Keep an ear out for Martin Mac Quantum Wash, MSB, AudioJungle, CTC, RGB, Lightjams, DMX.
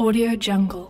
AudioJungle.